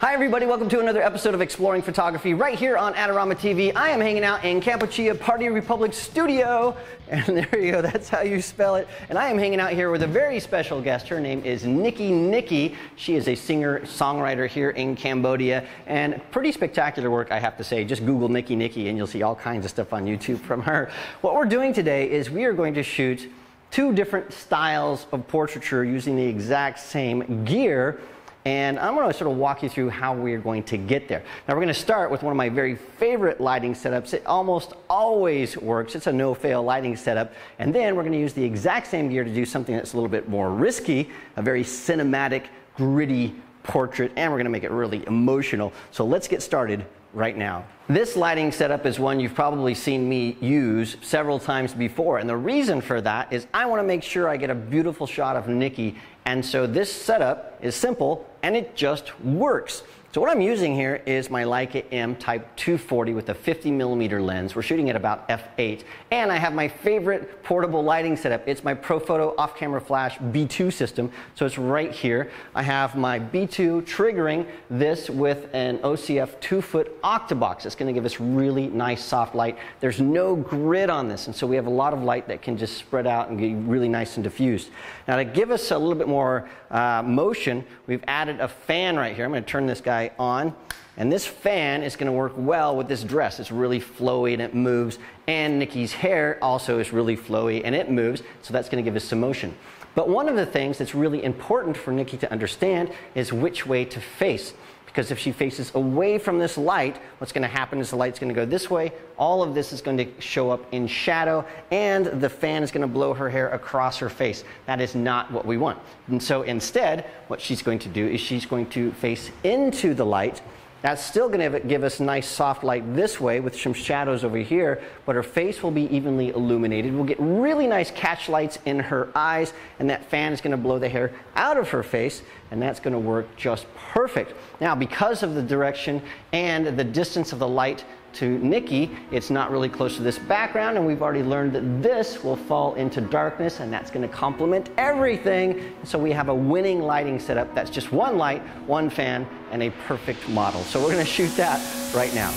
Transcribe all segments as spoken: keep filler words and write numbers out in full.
Hi everybody, welcome to another episode of Exploring Photography right here on Adorama T V. I am hanging out in Kampuchea Party Republic Studio, and there you go, that's how you spell it. And I am hanging out here with a very special guest. Her name is Nikki Nikki. She is a singer-songwriter here in Cambodia, and pretty spectacular work, I have to say. Just Google Nikki Nikki and you'll see all kinds of stuff on YouTube from her. What we're doing today is we are going to shoot two different styles of portraiture using the exact same gear. And I'm going to sort of walk you through how we're going to get there. Now we're going to start with one of my very favorite lighting setups. It almost always works. It's a no-fail lighting setup. And then we're going to use the exact same gear to do something that's a little bit more risky, a very cinematic, gritty portrait, and we're going to make it really emotional. So let's get started right now. This lighting setup is one you've probably seen me use several times before, and the reason for that is I want to make sure I get a beautiful shot of Nikki, and so this setup is simple and it just works. So what I'm using here is my Leica M Type two forty with a fifty millimeter lens. We're shooting at about f eight. And I have my favorite portable lighting setup. It's my Profoto off-camera flash B two system. So it's right here. I have my B two triggering this with an O C F two foot octabox. It's going to give us really nice soft light. There's no grid on this, and so we have a lot of light that can just spread out and get really nice and diffused. Now to give us a little bit more uh, motion, we've added a fan right here. I'm going to turn this guy on, and this fan is going to work well with this dress. It's really flowy and it moves, and Nikki's hair also is really flowy and it moves, so that's going to give us some motion. But one of the things that's really important for Nikki to understand is which way to face, because if she faces away from this light, what's going to happen is the light's going to go this way, all of this is going to show up in shadow, and the fan is going to blow her hair across her face. That is not what we want. And so instead, what she's going to do is she's going to face into the light. That's still going to give us nice soft light this way with some shadows over here, but her face will be evenly illuminated. We'll get really nice catch lights in her eyes, and that fan is going to blow the hair out of her face, and that's going to work just perfect. Now, because of the direction and the distance of the light to Nikki, it's not really close to this background, and we've already learned that this will fall into darkness, and that's going to complement everything. So we have a winning lighting setup that's just one light, one fan, and a perfect model. So we're going to shoot that right now.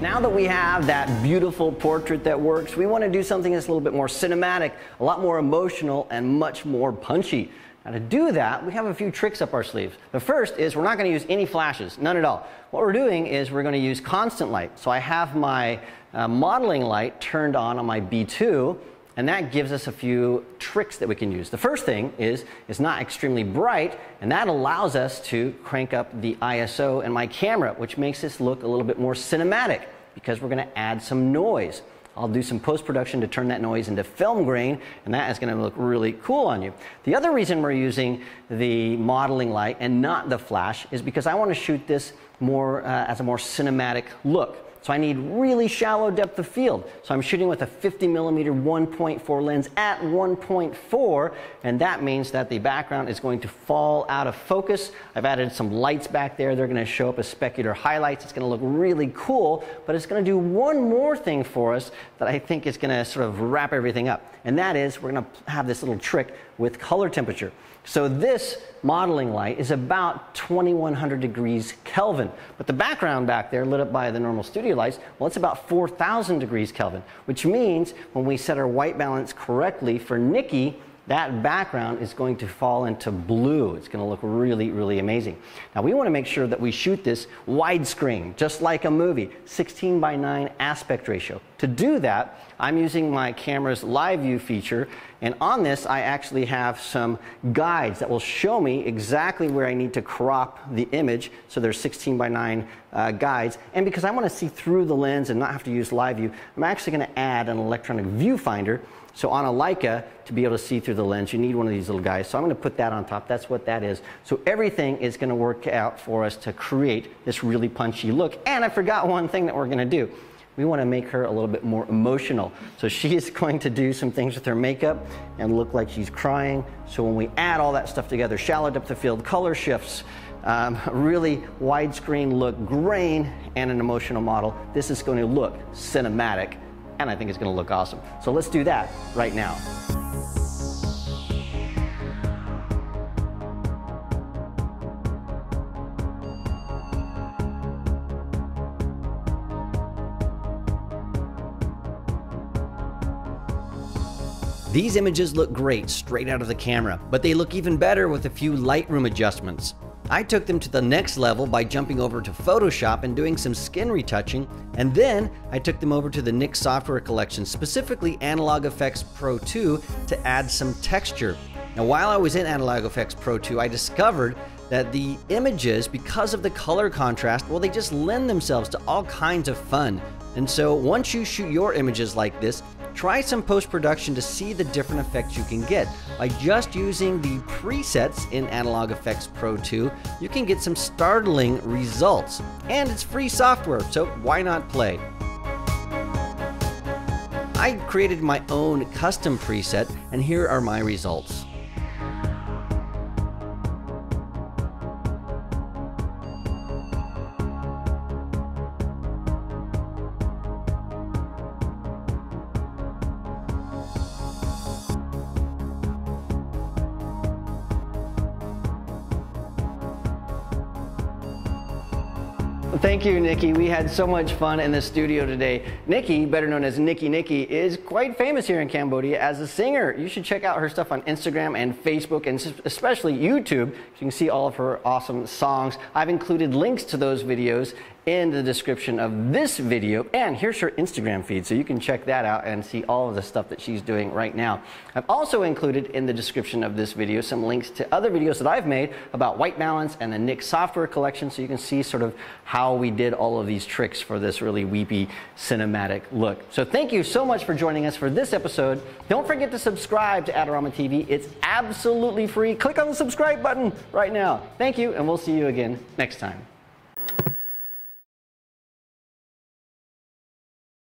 Now that we have that beautiful portrait that works, we want to do something that's a little bit more cinematic, a lot more emotional, and much more punchy. Now to do that, we have a few tricks up our sleeves. The first is we're not going to use any flashes, none at all. What we're doing is we're going to use constant light. So I have my uh, modeling light turned on on my B two, and that gives us a few tricks that we can use. The first thing is it's not extremely bright, and that allows us to crank up the I S O in my camera, which makes this look a little bit more cinematic because we're going to add some noise. I'll do some post-production to turn that noise into film grain, and that is going to look really cool on you. The other reason we're using the modeling light and not the flash is because I want to shoot this more uh, as a more cinematic look. So I need really shallow depth of field. So I'm shooting with a fifty millimeter one point four lens at one point four, and that means that the background is going to fall out of focus. I've added some lights back there. They're going to show up as specular highlights. It's going to look really cool, but it's going to do one more thing for us that I think is going to sort of wrap everything up, and that is we're going to have this little trick with color temperature. So this modeling light is about twenty-one hundred degrees Kelvin, but the background back there lit up by the normal studio lights, well, it's about four thousand degrees Kelvin, which means when we set our white balance correctly for Nikki, that background is going to fall into blue. It's going to look really, really amazing. Now we want to make sure that we shoot this widescreen, just like a movie, sixteen by nine aspect ratio. To do that, I'm using my camera's live view feature, and on this I actually have some guides that will show me exactly where I need to crop the image so they're sixteen by nine uh, guides, and because I want to see through the lens and not have to use live view, I'm actually going to add an electronic viewfinder. So on a Leica, to be able to see through the lens, you need one of these little guys. So I'm going to put that on top. That's what that is. So everything is going to work out for us to create this really punchy look. And I forgot one thing that we're going to do. We want to make her a little bit more emotional. So she is going to do some things with her makeup and look like she's crying. So when we add all that stuff together, shallow depth of field, color shifts, um, really widescreen look, grain, and an emotional model, this is going to look cinematic. And I think it's going to look awesome. So let's do that right now. These images look great straight out of the camera, but they look even better with a few Lightroom adjustments. I took them to the next level by jumping over to Photoshop and doing some skin retouching, and then I took them over to the Nik software collection, specifically Analog Effects Pro two, to add some texture. Now, while I was in Analog Effects Pro two, I discovered that the images, because of the color contrast, well, they just lend themselves to all kinds of fun. And so once you shoot your images like this, try some post-production to see the different effects you can get. By just using the presets in Analog Effects Pro two, you can get some startling results. And it's free software, so why not play? I created my own custom preset, and here are my results. Thank you, Nikki. We had so much fun in the studio today. Nikki, better known as Nikki Nikki, is quite famous here in Cambodia as a singer. You should check out her stuff on Instagram and Facebook and especially YouTube. You can see all of her awesome songs. I've included links to those videos in the description of this video, and here's her Instagram feed, so you can check that out and see all of the stuff that she's doing right now. I've also included in the description of this video some links to other videos that I've made about white balance and the Nik software collection, so you can see sort of how we did all of these tricks for this really weepy cinematic look. So thank you so much for joining us for this episode. Don't forget to subscribe to Adorama T V. It's absolutely free. Click on the subscribe button right now. Thank you, and we'll see you again next time.